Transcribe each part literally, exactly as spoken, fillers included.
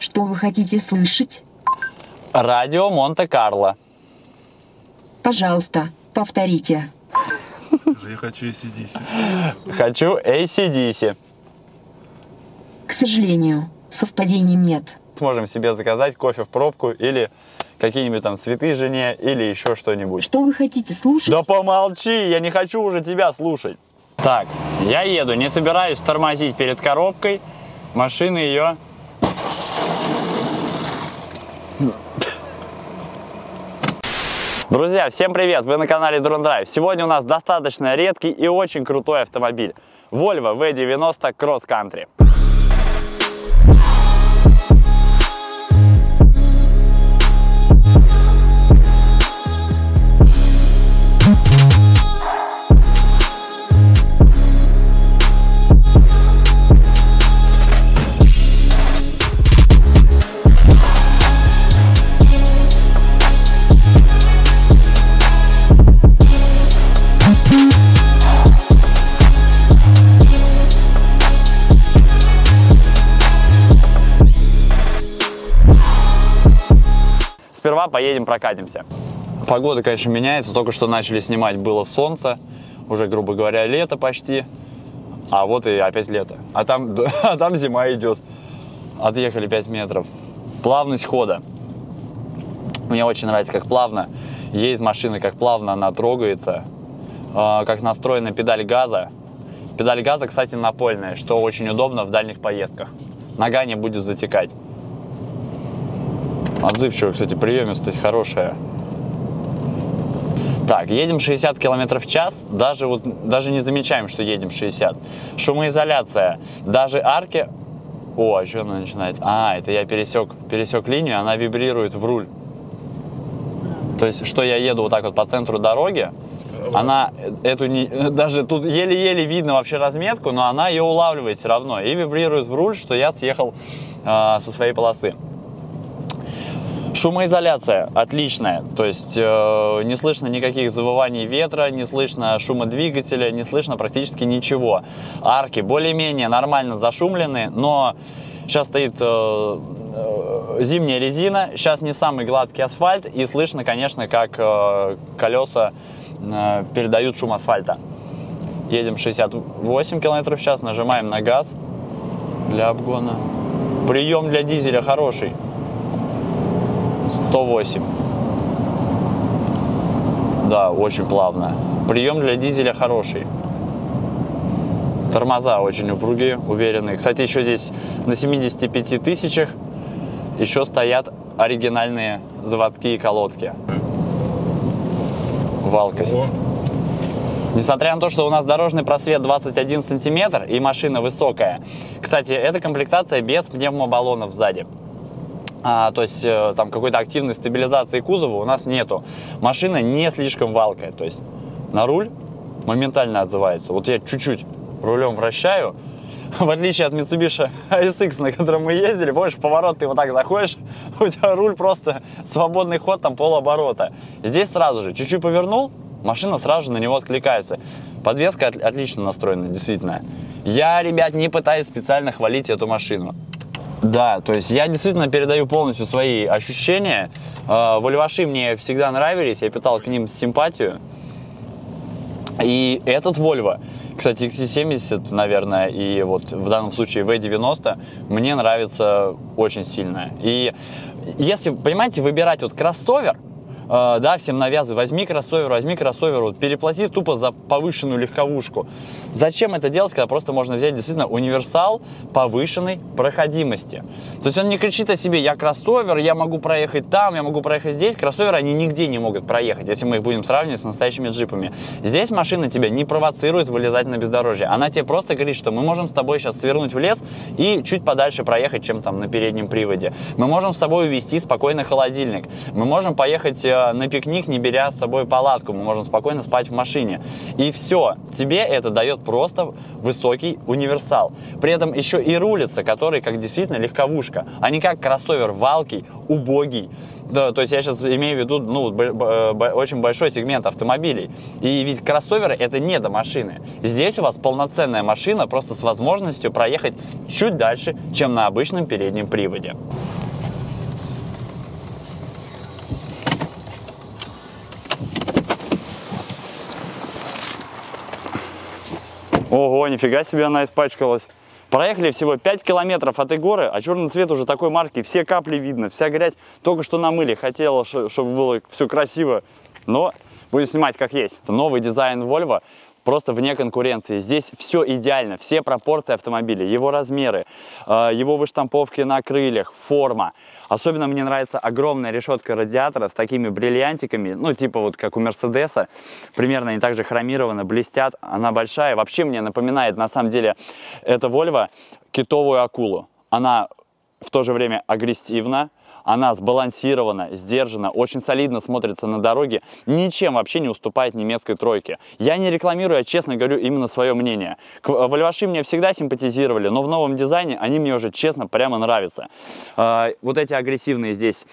Что вы хотите слышать? Радио Монте-Карло. Пожалуйста, повторите. Я хочу эй си ди си. Хочу эй си ди си. К сожалению, совпадений нет. Сможем себе заказать кофе в пробку или какие-нибудь там цветы жене или еще что-нибудь. Что вы хотите слушать? Да помолчи, я не хочу уже тебя слушать. Так, я еду, не собираюсь тормозить перед коробкой. Машина ее... Друзья, всем привет! Вы на канале Dron Drive. Сегодня у нас достаточно редкий и очень крутой автомобиль. Volvo ви девяносто Cross Country. Сперва поедем прокатимся. Погода, конечно, меняется. Только что начали снимать, было солнце. Уже, грубо говоря, лето почти. А вот и опять лето. А там, а там зима идет. Отъехали пять метров. Плавность хода. Мне очень нравится, как плавно едет машина, как плавно она трогается. Как настроена педаль газа. Педаль газа, кстати, напольная, что очень удобно в дальних поездках. Нога не будет затекать. Отзывчивая, кстати, приемистость хорошая. Так, едем шестьдесят километров в час. Даже, вот, даже не замечаем, что едем шестьдесят. Шумоизоляция. Даже арки... О, а что она начинает? А, это я пересек, пересек линию, она вибрирует в руль. То есть, что я еду вот так вот по центру дороги, она эту не... Даже тут еле-еле видно вообще разметку, но она ее улавливает все равно. И вибрирует в руль, что я съехал э, со своей полосы. Шумоизоляция отличная, то есть э, не слышно никаких завываний ветра, не слышно шума двигателя, не слышно практически ничего. Арки более-менее нормально зашумлены, но сейчас стоит э, э, зимняя резина, сейчас не самый гладкий асфальт и слышно, конечно, как э, колеса э, передают шум асфальта. Едем шестьдесят восемь километров в час, нажимаем на газ для обгона. Прием для дизеля хороший. сто восемь. Да, очень плавно. Прием для дизеля хороший. Тормоза очень упругие, уверенные. Кстати, еще здесь на семидесяти пяти тысячах еще стоят оригинальные заводские колодки. Валкость. Ого. Несмотря на то, что у нас дорожный просвет двадцать один сантиметр и машина высокая. Кстати, эта комплектация без пневмобаллонов сзади. А, то есть там какой-то активной стабилизации кузова у нас нету. Машина не слишком валкая, то есть на руль моментально отзывается. Вот я чуть-чуть рулем вращаю, в отличие от Mitsubishi эй эс икс, на котором мы ездили, помнишь, поворот ты вот так заходишь, у тебя руль просто свободный ход, там полоборота. Здесь сразу же чуть-чуть повернул, машина сразу же на него откликается. Подвеска от- отлично настроена, действительно. Я, ребят, не пытаюсь специально хвалить эту машину. Да, то есть я действительно передаю полностью свои ощущения. Вольваши мне всегда нравились, я питал к ним симпатию. И этот Volvo, кстати, икс семьдесят, наверное, и вот в данном случае ви девяносто, мне нравится очень сильно. И если, понимаете, выбирать вот кроссовер, да, всем навязываю, возьми кроссовер, возьми кроссовер, вот, переплати тупо за повышенную легковушку. Зачем это делать, когда просто можно взять действительно универсал повышенной проходимости? То есть он не кричит о себе, я кроссовер, я могу проехать там, я могу проехать здесь. Кроссоверы они нигде не могут проехать, если мы их будем сравнивать с настоящими джипами. Здесь машина тебя не провоцирует вылезать на бездорожье. Она тебе просто говорит, что мы можем с тобой сейчас свернуть в лес и чуть подальше проехать, чем там на переднем приводе. Мы можем с собой увезти спокойно холодильник. Мы можем поехать... на пикник, не беря с собой палатку. Мы можем спокойно спать в машине. И все. Тебе это дает просто высокий универсал. При этом еще и рулится, который как действительно легковушка, а не как кроссовер валкий, убогий. Да, то есть я сейчас имею в виду ну, б, б, б, очень большой сегмент автомобилей. И ведь кроссоверы это не до машины. Здесь у вас полноценная машина, просто с возможностью проехать чуть дальше, чем на обычном переднем приводе. Ого, нифига себе она испачкалась. Проехали всего пять километров от Игоры, а черный цвет уже такой марки, все капли видно, вся грязь. Только что намыли, хотела, чтобы было все красиво, но будем снимать как есть. Это новый дизайн Volvo. Просто вне конкуренции. Здесь все идеально, все пропорции автомобиля, его размеры, его выштамповки на крыльях, форма. Особенно мне нравится огромная решетка радиатора с такими бриллиантиками, ну типа вот как у Мерседеса, примерно они также хромированы, блестят, она большая. Вообще мне напоминает на самом деле эта Volvo китовую акулу. Она в то же время агрессивна. Она сбалансирована, сдержана, очень солидно смотрится на дороге, ничем вообще не уступает немецкой тройке. Я не рекламирую, я честно говорю именно свое мнение. Вольваши мне всегда симпатизировали, но в новом дизайне они мне уже честно прямо нравятся. Вот эти агрессивные здесь,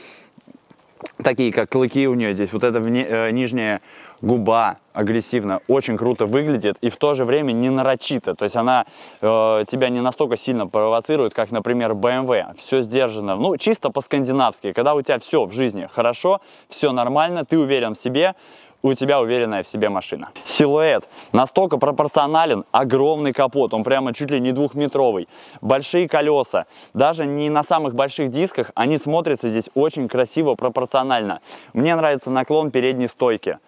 такие как клыки у нее здесь, вот эта нижняя губа агрессивно, очень круто выглядит и в то же время не нарочито. То есть она э, тебя не настолько сильно провоцирует, как, например, бэ эм вэ. Все сдержано, ну, чисто по-скандинавски. Когда у тебя все в жизни хорошо, все нормально, ты уверен в себе, у тебя уверенная в себе машина. Силуэт настолько пропорционален, огромный капот, он прямо чуть ли не двухметровый. Большие колеса, даже не на самых больших дисках, они смотрятся здесь очень красиво, пропорционально. Мне нравится наклон передней стойки.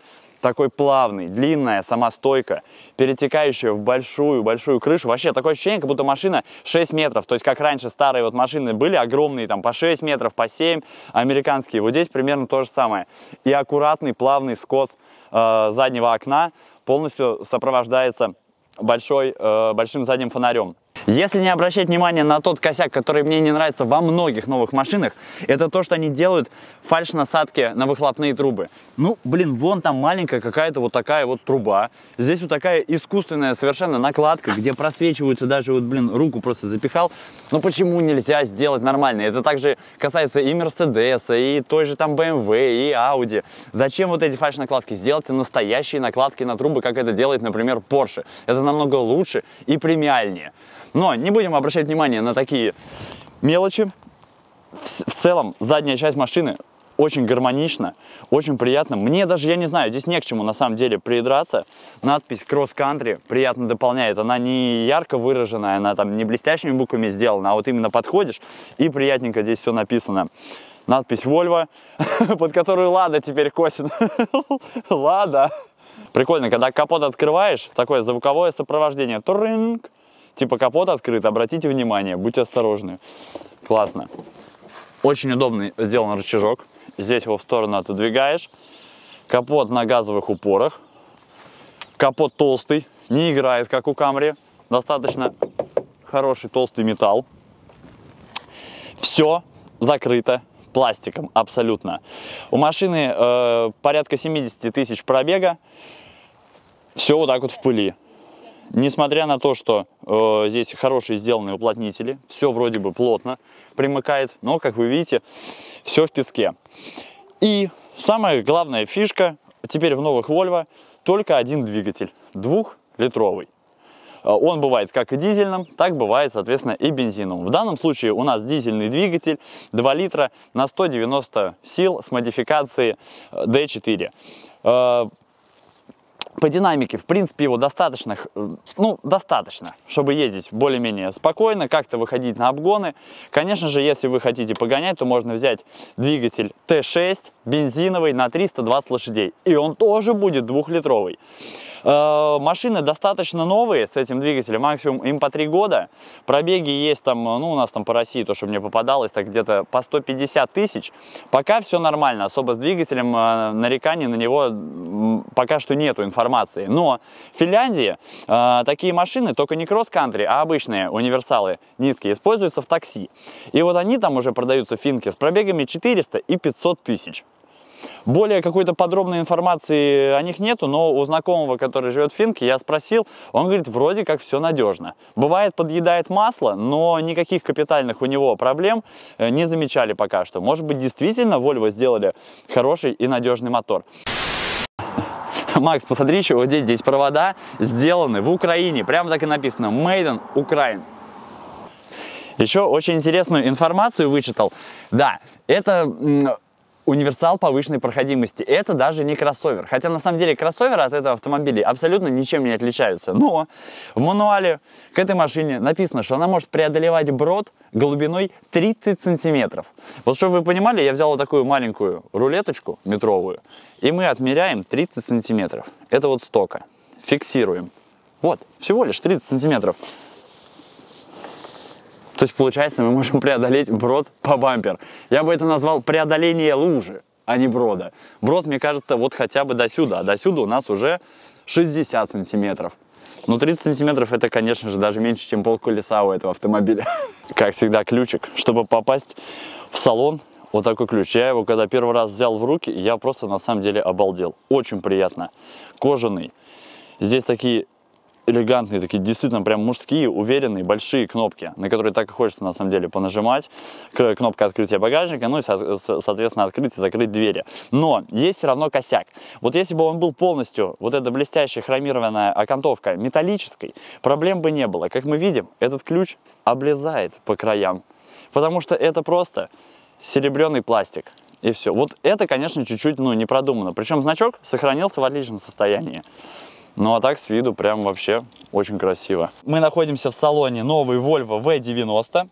Такой плавный, длинная сама стойка, перетекающая в большую-большую крышу. Вообще такое ощущение, как будто машина шесть метров. То есть, как раньше старые вот машины были огромные, там по шесть метров, по семь, американские. Вот здесь примерно то же самое. И аккуратный, плавный скос э, заднего окна полностью сопровождается большой, э, большим задним фонарем. Если не обращать внимания на тот косяк, который мне не нравится во многих новых машинах, это то, что они делают фальш-насадки на выхлопные трубы. Ну, блин, вон там маленькая какая-то вот такая вот труба. Здесь вот такая искусственная совершенно накладка, где просвечиваются даже, вот, блин, руку просто запихал. Но почему нельзя сделать нормально? Это также касается и Мерседеса, и той же там бэ эм вэ, и Ауди. Зачем вот эти фальш-накладки? Сделайте настоящие накладки на трубы, как это делает, например, Porsche. Это намного лучше и премиальнее. Но не будем обращать внимание на такие мелочи. В целом, задняя часть машины очень гармонична, очень приятна. Мне даже, я не знаю, здесь не к чему на самом деле придраться. Надпись Cross Country приятно дополняет. Она не ярко выраженная, она там не блестящими буквами сделана, а вот именно подходишь, и приятненько здесь все написано. Надпись Volvo, под которую Лада теперь косит. Лада. Прикольно, когда капот открываешь, такое звуковое сопровождение. Туринг. Типа капот открыт, обратите внимание, будьте осторожны. Классно. Очень удобно сделан рычажок. Здесь его в сторону отодвигаешь. Капот на газовых упорах. Капот толстый, не играет, как у Камри. Достаточно хороший толстый металл. Все закрыто пластиком, абсолютно. У машины э, порядка семидесяти тысяч пробега. Все вот так вот в пыли. Несмотря на то, что э, здесь хорошие сделанные уплотнители, все вроде бы плотно примыкает, но, как вы видите, все в песке. И самая главная фишка теперь в новых Volvo только один двигатель, двухлитровый. Он бывает как и дизельным, так бывает, соответственно, и бензином. В данном случае у нас дизельный двигатель два литра на сто девяносто сил с модификацией дэ четыре. По динамике, в принципе, его достаточно, ну, достаточно, чтобы ездить более-менее спокойно, как-то выходить на обгоны. Конечно же, если вы хотите погонять, то можно взять двигатель тэ шесть, бензиновый, на триста двадцать лошадей. И он тоже будет двухлитровый. Э, машины достаточно новые с этим двигателем, максимум им по три года. Пробеги есть там, ну, у нас там по России, то, что мне попадалось, так где-то по сто пятьдесят тысяч. Пока все нормально, особо с двигателем э, нареканий на него э, пока что нету информации. Но в Финляндии э, такие машины, только не кросс-кантри, а обычные универсалы низкие, используются в такси. И вот они там уже продаются в финке с пробегами четыреста и пятьсот тысяч. Более какой-то подробной информации о них нету, но у знакомого, который живет в Финке, я спросил, он говорит, вроде как все надежно. Бывает, подъедает масло, но никаких капитальных у него проблем не замечали пока что. Может быть, действительно Volvo сделали хороший и надежный мотор. Макс, посмотри, что вот здесь, здесь провода сделаны в Украине. Прямо так и написано Made in Ukraine. Еще очень интересную информацию вычитал. Да, это универсал повышенной проходимости. Это даже не кроссовер. Хотя на самом деле кроссоверы от этого автомобиля абсолютно ничем не отличаются. Но в мануале к этой машине написано, что она может преодолевать брод глубиной тридцать сантиметров. Вот чтобы вы понимали, я взял вот такую маленькую рулеточку метровую, и мы отмеряем тридцать сантиметров. Это вот стока. Фиксируем. Вот, всего лишь тридцать сантиметров. То есть, получается, мы можем преодолеть брод по бампер. Я бы это назвал преодоление лужи, а не брода. Брод, мне кажется, вот хотя бы до сюда. А до сюда у нас уже шестьдесят сантиметров. Но тридцать сантиметров это, конечно же, даже меньше, чем полколеса у этого автомобиля. Как всегда, ключик. Чтобы попасть в салон, вот такой ключ. Я его, когда первый раз взял в руки, я просто, на самом деле, обалдел. Очень приятно. Кожаный. Здесь такие элегантные, такие действительно прям мужские, уверенные, большие кнопки, на которые так и хочется на самом деле понажимать. Кнопка открытия багажника, ну и, соответственно, открыть и закрыть двери. Но есть все равно косяк. Вот если бы он был полностью, вот эта блестящая хромированная окантовка металлической, проблем бы не было. Как мы видим, этот ключ облезает по краям, потому что это просто серебряный пластик. И все. Вот это, конечно, чуть-чуть, ну, не продумано. Причем значок сохранился в отличном состоянии. Ну а так с виду прям вообще очень красиво. Мы находимся в салоне новой Volvo ви девяносто.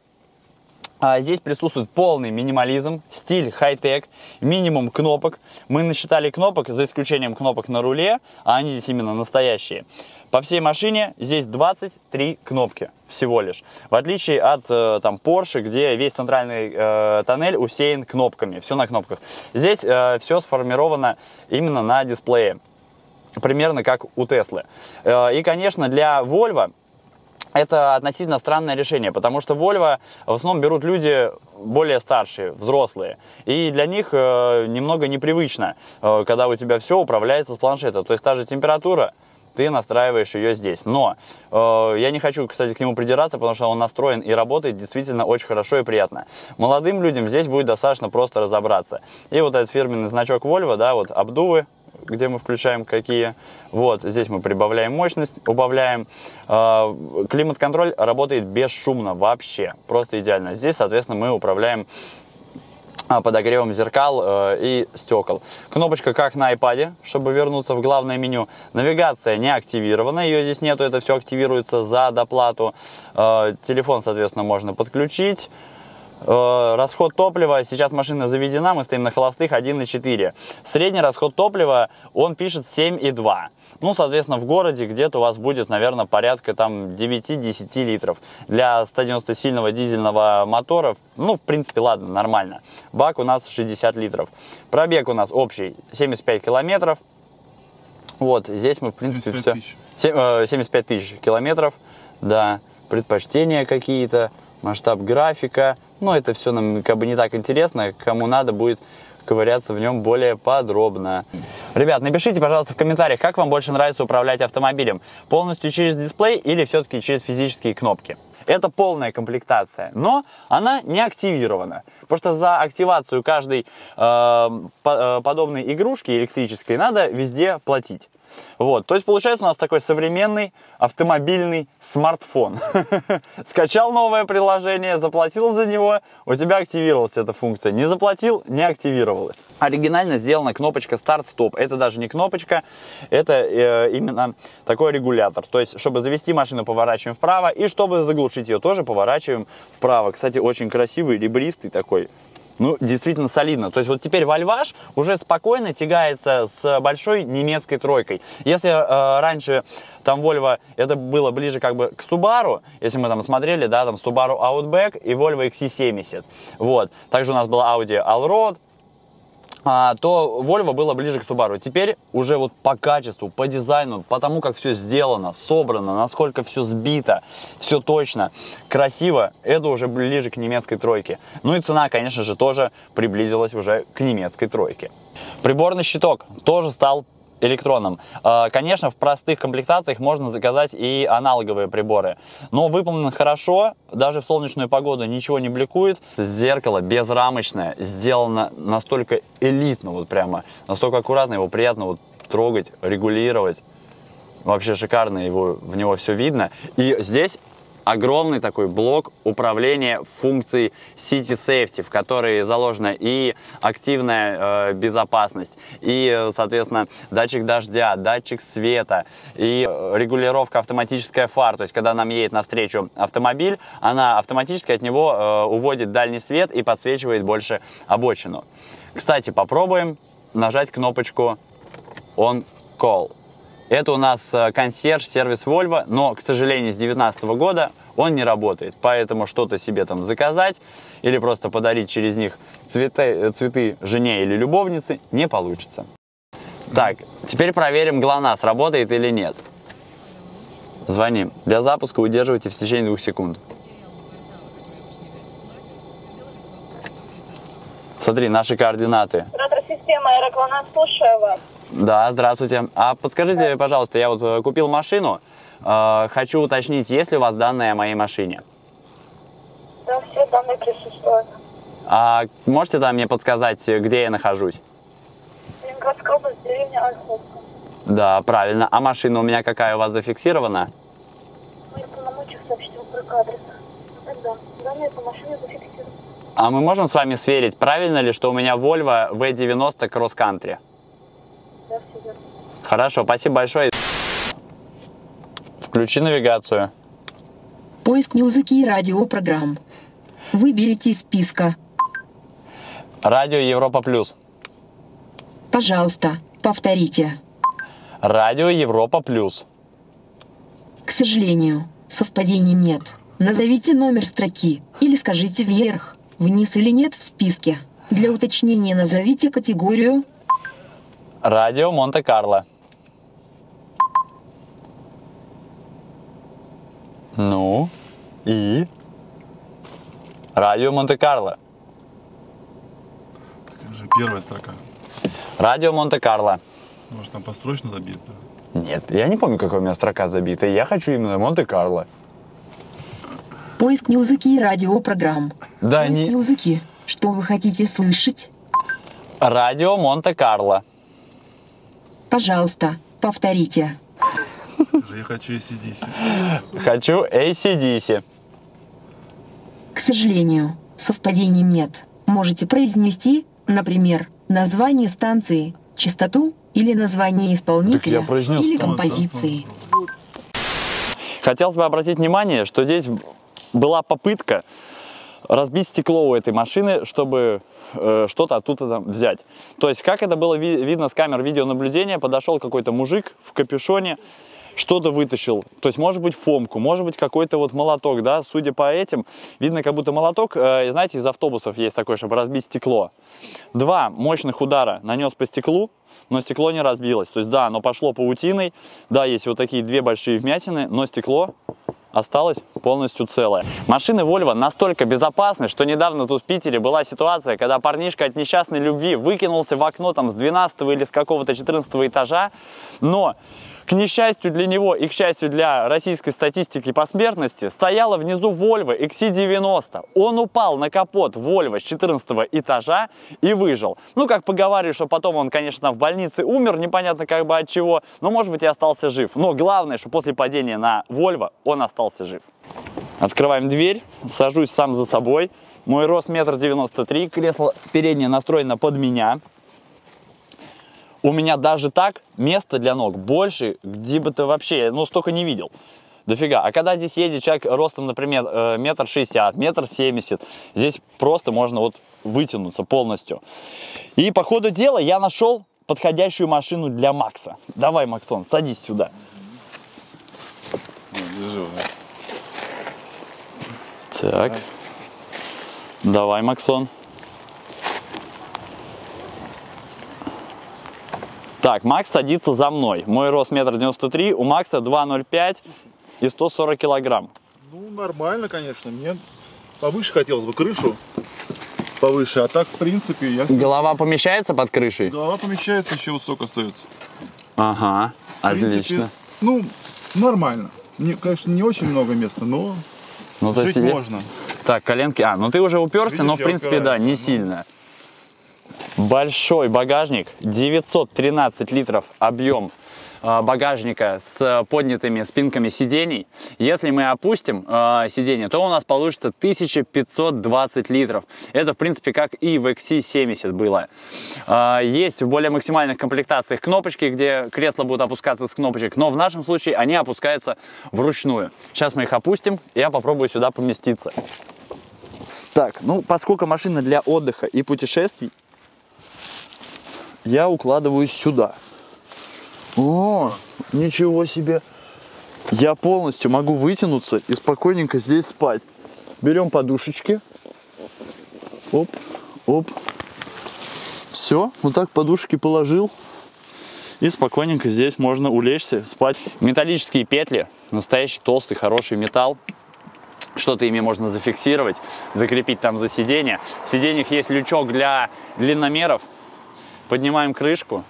А здесь присутствует полный минимализм, стиль хай-тек, минимум кнопок. Мы насчитали кнопок, за исключением кнопок на руле, а они здесь именно настоящие. По всей машине здесь двадцать три кнопки всего лишь. В отличие от там Porsche, где весь центральный э, тоннель усеян кнопками, все на кнопках. Здесь э, все сформировано именно на дисплее. Примерно как у Теслы. И, конечно, для Volvo это относительно странное решение, потому что Volvo в основном берут люди более старшие, взрослые. И для них немного непривычно, когда у тебя все управляется с планшета. То есть та же температура, ты настраиваешь ее здесь. Но э, я не хочу, кстати, к нему придираться, потому что он настроен и работает действительно очень хорошо и приятно. Молодым людям здесь будет достаточно просто разобраться. И вот этот фирменный значок Volvo, да, вот обдувы, где мы включаем какие. Вот, здесь мы прибавляем мощность, убавляем. Климат-контроль работает бесшумно вообще, просто идеально. Здесь, соответственно, мы управляем подогревом зеркал и стекол. Кнопочка как на iPad, чтобы вернуться в главное меню. Навигация не активирована, ее здесь нету, это все активируется за доплату. Телефон, соответственно, можно подключить. Расход топлива, сейчас машина заведена, мы стоим на холостых один и четыре. Средний расход топлива, он пишет семь и два. Ну, соответственно, в городе где-то у вас будет, наверное, порядка там девять-десять литров. Для сто девяностосильного дизельного мотора, ну, в принципе, ладно, нормально. Бак у нас шестьдесят литров. Пробег у нас общий семьдесят пять километров. Вот, здесь мы, в принципе, все. семьдесят пять тысяч километров. Да, предпочтения какие-то, масштаб графика. Но это все нам как бы не так интересно, кому надо будет ковыряться в нем более подробно. Ребят, напишите, пожалуйста, в комментариях, как вам больше нравится управлять автомобилем, полностью через дисплей или все-таки через физические кнопки. Это полная комплектация, но она не активирована, потому что за активацию каждой э, подобной игрушки электрической надо везде платить. Вот, то есть получается у нас такой современный автомобильный смартфон. Скачал новое приложение, заплатил за него, у тебя активировалась эта функция. Не заплатил, не активировалась. Оригинально сделана кнопочка старт-стоп. Это даже не кнопочка, это э, именно такой регулятор. То есть, чтобы завести машину, поворачиваем вправо, и чтобы заглушить ее, тоже поворачиваем вправо. Кстати, очень красивый, ребристый такой. Ну, действительно солидно. То есть вот теперь Вольваш уже спокойно тягается с большой немецкой тройкой. Если э, раньше там Volvo это было ближе как бы к Subaru, если мы там смотрели, да, там Subaru Outback и Volvo икс си семьдесят. Вот. Также у нас была Audi Allroad. то Volvo было ближе к Subaru. Теперь уже вот по качеству, по дизайну, по тому, как все сделано, собрано, насколько все сбито, все точно, красиво, это уже ближе к немецкой тройке. Ну и цена, конечно же, тоже приблизилась уже к немецкой тройке. Приборный щиток тоже стал электронным. Конечно, в простых комплектациях можно заказать и аналоговые приборы, но выполнен хорошо, даже в солнечную погоду ничего не бликует. Зеркало безрамочное, сделано настолько элитно, вот прямо, настолько аккуратно, его приятно вот трогать, регулировать. Вообще шикарно, его, в него все видно. И здесь огромный такой блок управления функцией City Safety, в которой заложена и активная э, безопасность, и, соответственно, датчик дождя, датчик света, и регулировка автоматическая фар. То есть, когда нам едет навстречу автомобиль, она автоматически от него э, уводит дальний свет и подсвечивает больше обочину. Кстати, попробуем нажать кнопочку On Call. Это у нас консьерж-сервис Volvo, но, к сожалению, с две тысячи девятнадцатого года он не работает. Поэтому что-то себе там заказать или просто подарить через них цветы, цветы жене или любовнице не получится. Так, теперь проверим, ГЛОНАСС работает или нет. Звоним. Для запуска удерживайте в течение двух секунд. Смотри, наши координаты. Оператор системы ГЛОНАСС, слушаю вас. Да, здравствуйте. А подскажите, пожалуйста, я вот купил машину, э, хочу уточнить, есть ли у вас данные о моей машине? Да, все данные присутствуют. А можете там мне подсказать, где я нахожусь? Ленинградская область, деревня Ольховка. Да, правильно. А машина у меня какая у вас зафиксирована? Неуполномоченных сообщил только адрес. Тогда данные по машине зафиксированы. А мы можем с вами сверить, правильно ли, что у меня Volvo ви девяносто Cross Country? Хорошо, спасибо большое. Включи навигацию. Поиск музыки и радиопрограмм. Выберите из списка. Радио Европа Плюс. Пожалуйста, повторите. Радио Европа Плюс. К сожалению, совпадений нет. Назовите номер строки или скажите вверх, вниз или нет в списке. Для уточнения назовите категорию. Радио Монте-Карло. Ну и Радио Монте-Карло. Первая строка. Радио Монте-Карло. Может, там построчно забито? Нет, я не помню, какая у меня строка забита. Я хочу именно Монте-Карло. Поиск музыки и радиопрограмм. Да, поиск не... музыки. Что вы хотите слышать? Радио Монте-Карло. Пожалуйста, повторите. Я хочу эй си ди си. Хочу эй си ди си. К сожалению, совпадений нет. Можете произнести, например, название станции, частоту или название исполнителя или композиции. Хотелось бы обратить внимание, что здесь была попытка разбить стекло у этой машины, чтобы э, что-то оттуда там взять. То есть, как это было ви видно с камер видеонаблюдения, подошел какой-то мужик в капюшоне, что-то вытащил. То есть, может быть, фомку, может быть, какой-то вот молоток, да, судя по этим, видно, как будто молоток, э, знаете, из автобусов есть такой, чтобы разбить стекло. Два мощных удара нанес по стеклу, но стекло не разбилось. То есть, да, оно пошло паутиной, да, есть вот такие две большие вмятины, но стекло осталась полностью целая. Машины Volvo настолько безопасны, что недавно тут в Питере была ситуация, когда парнишка от несчастной любви выкинулся в окно там с двенадцатого или с какого-то четырнадцатого этажа, но к несчастью для него и к счастью для российской статистики по смертности стояла внизу Volvo икс си девяносто. Он упал на капот Volvo с четырнадцатого этажа и выжил. Ну, как поговаривали, что потом он, конечно, в больнице умер, непонятно как бы от чего, но, может быть, и остался жив. Но главное, что после падения на Volvo он остался жив. Открываем дверь, сажусь сам за собой. Мой рост метр девяносто три, кресло переднее настроено под меня. У меня даже так места для ног больше, где бы ты вообще, ну, столько не видел. Дофига. А когда здесь едет человек ростом, например, метр шестьдесят, метр семьдесят, здесь просто можно вот вытянуться полностью. И по ходу дела я нашел подходящую машину для Макса. Давай, Максон, садись сюда. Так, давай, Максон. Так, Макс садится за мной. Мой рост метр девяносто три, у Макса два ноль пять и сто сорок килограмм. Ну, нормально, конечно. Мне повыше хотелось бы крышу. Повыше, а так, в принципе, я... Голова помещается под крышей? Голова помещается, еще вот столько остается. Ага, отлично. В принципе, ну, нормально. Не, конечно, не очень много места, но ну, жить себе... можно. Так, коленки... А, ну ты уже уперся, видишь, но, в принципе, упираюсь, да, не ну... сильно. Большой багажник, девятьсот тринадцать литров объем багажника с поднятыми спинками сидений. Если мы опустим э, сиденье, то у нас получится тысяча пятьсот двадцать литров. Это, в принципе, как и в икс си семьдесят было. Э, есть в более максимальных комплектациях кнопочки, где кресла будут опускаться с кнопочек, но в нашем случае они опускаются вручную. Сейчас мы их опустим, и я попробую сюда поместиться. Так, ну, поскольку машина для отдыха и путешествий, я укладываюсь сюда. О, ничего себе! Я полностью могу вытянуться и спокойненько здесь спать. Берем подушечки. Оп, оп. Все, вот так подушки положил. И спокойненько здесь можно улечься, спать. Металлические петли. Настоящий толстый, хороший металл. Что-то ими можно зафиксировать, закрепить там за сиденье. В сиденьях есть лючок для длинномеров. Поднимаем крышку.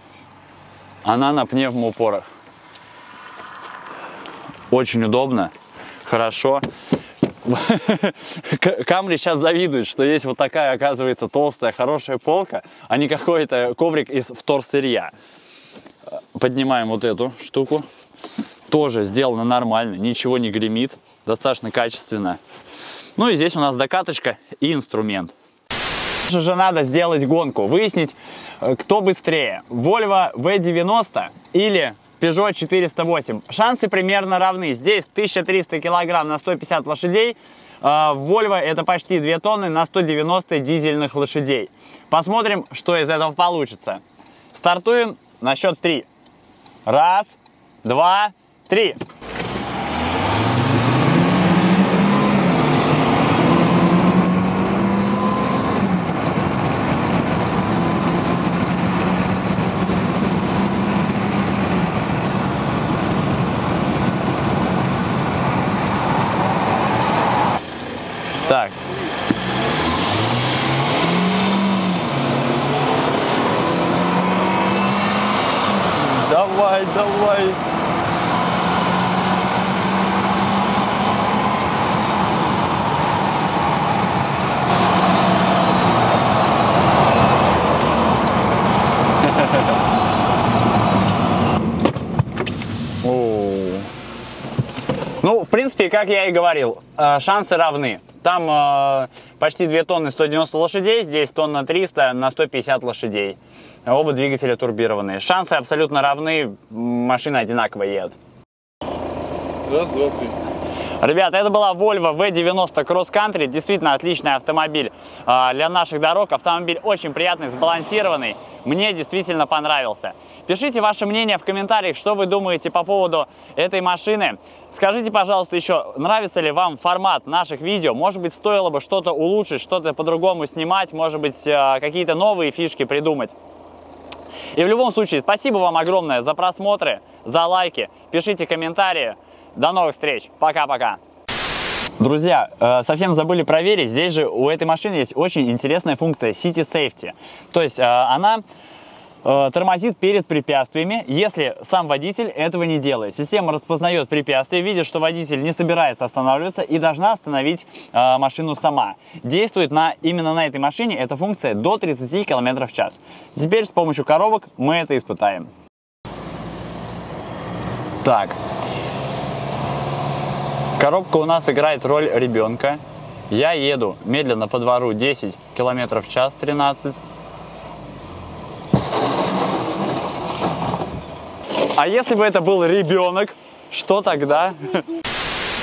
Она на пневмоупорах. Очень удобно, хорошо. Камри сейчас завидует, что есть вот такая, оказывается, толстая, хорошая полка, а не какой-то коврик из вторсырья. Поднимаем вот эту штуку. Тоже сделано нормально, ничего не гремит, достаточно качественно. Ну и здесь у нас докаточка и инструмент. Же надо сделать гонку, выяснить, кто быстрее, Volvo ви девяносто или Peugeot четыреста восемь. Шансы примерно равны. Здесь тысяча триста килограмм на сто пятьдесят лошадей, Volvo это почти две тонны на сто девяносто дизельных лошадей. Посмотрим, что из этого получится. Стартуем на счет три. Раз, два, три. Так. Давай, давай. Ну, в принципе, как я и говорил, шансы равны. Там э, почти две тонны сто девяносто лошадей, здесь тонна триста на сто пятьдесят лошадей. Оба двигателя турбированные. Шансы абсолютно равны, машина одинаковая едет. Раз, два, три. Ребята, это была Volvo ви девяносто Cross Country. Действительно отличный автомобиль э, для наших дорог. Автомобиль очень приятный, сбалансированный. Мне действительно понравился. Пишите ваше мнение в комментариях, что вы думаете по поводу этой машины. Скажите, пожалуйста, еще, нравится ли вам формат наших видео? Может быть, стоило бы что-то улучшить, что-то по-другому снимать, может быть, какие-то новые фишки придумать. И в любом случае, спасибо вам огромное за просмотры, за лайки. Пишите комментарии. До новых встреч. Пока-пока. Друзья, совсем забыли проверить, здесь же у этой машины есть очень интересная функция City Safety. То есть она тормозит перед препятствиями, если сам водитель этого не делает. Система распознает препятствие, видит, что водитель не собирается останавливаться и должна остановить машину сама. Действует на, именно на этой машине эта функция до тридцати километров в час. Теперь с помощью коробок мы это испытаем. Так. Коробка у нас играет роль ребенка. Я еду медленно по двору десять километров в час, тринадцать. А если бы это был ребенок, что тогда?